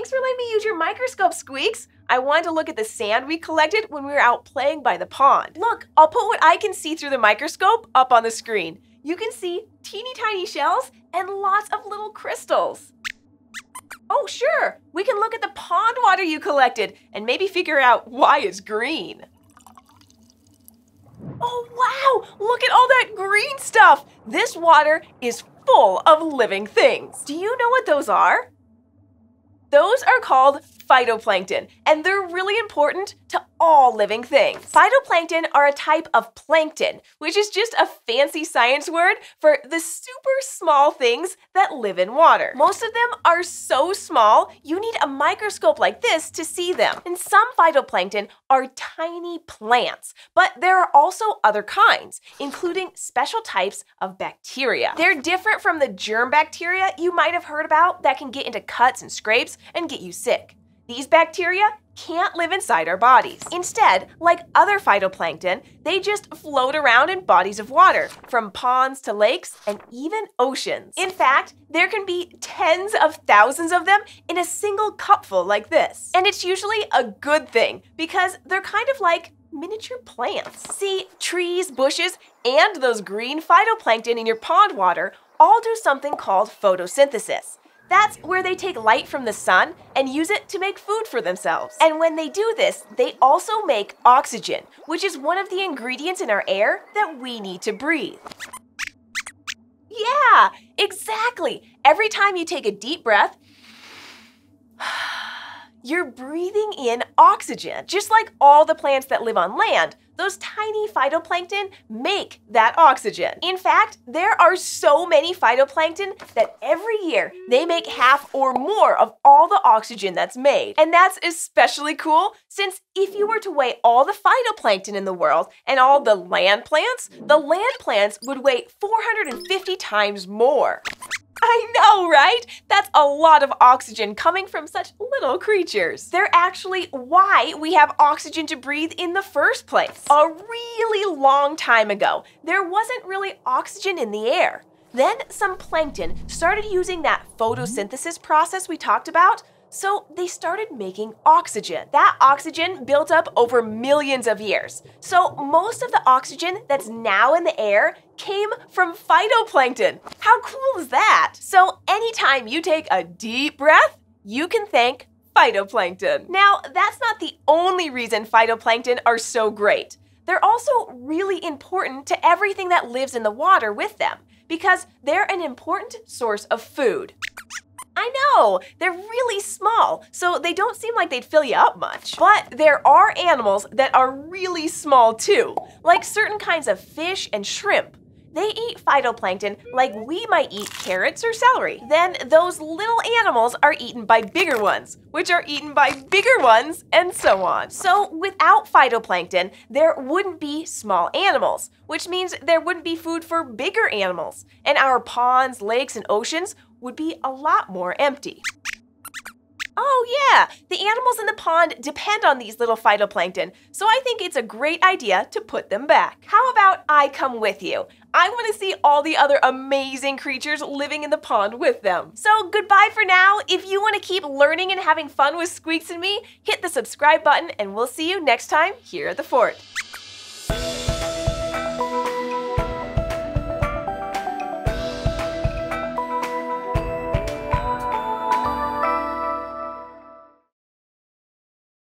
Thanks for letting me use your microscope, Squeaks. I wanted to look at the sand we collected when we were out playing by the pond. Look, I'll put what I can see through the microscope up on the screen. You can see teeny tiny shells and lots of little crystals. Oh, sure, we can look at the pond water you collected and maybe figure out why it's green. Oh, wow, look at all that green stuff. This water is full of living things. Do you know what those are? Those are called phytoplankton, and they're really important to all living things. Phytoplankton are a type of plankton, which is just a fancy science word for the super small things that live in water. Most of them are so small, you need a microscope like this to see them. And some phytoplankton are tiny plants, but there are also other kinds, including special types of bacteria. They're different from the germ bacteria you might have heard about that can get into cuts and scrapes and get you sick. These bacteria can't live inside our bodies. Instead, like other phytoplankton, they just float around in bodies of water, from ponds to lakes and even oceans. In fact, there can be tens of thousands of them in a single cupful like this. And it's usually a good thing because they're kind of like miniature plants. See, trees, bushes, and those green phytoplankton in your pond water all do something called photosynthesis. That's where they take light from the sun and use it to make food for themselves. And when they do this, they also make oxygen, which is one of the ingredients in our air that we need to breathe. Yeah, exactly. Every time you take a deep breath, you're breathing in oxygen. Just like all the plants that live on land, those tiny phytoplankton make that oxygen. In fact, there are so many phytoplankton that every year they make half or more of all the oxygen that's made. And that's especially cool since if you were to weigh all the phytoplankton in the world and all the land plants would weigh 450 times more. I know, right? That's a lot of oxygen coming from such little creatures. They're actually why we have oxygen to breathe in the first place. A really long time ago, there wasn't really oxygen in the air. Then some plankton started using that photosynthesis process we talked about, so they started making oxygen. That oxygen built up over millions of years. So most of the oxygen that's now in the air came from phytoplankton. How cool is that? So anytime you take a deep breath, you can thank phytoplankton. Now, that's not the only reason phytoplankton are so great. They're also really important to everything that lives in the water with them because they're an important source of food. I know, they're really small, so they don't seem like they'd fill you up much. But there are animals that are really small too, like certain kinds of fish and shrimp. They eat phytoplankton like we might eat carrots or celery. Then those little animals are eaten by bigger ones, which are eaten by bigger ones, and so on. So without phytoplankton, there wouldn't be small animals, which means there wouldn't be food for bigger animals. And our ponds, lakes, and oceans would be a lot more empty. Oh yeah, the animals in the pond depend on these little phytoplankton, so I think it's a great idea to put them back. How about I come with you? I want to see all the other amazing creatures living in the pond with them. So goodbye for now. If you want to keep learning and having fun with Squeaks and me, hit the subscribe button and we'll see you next time here at the fort.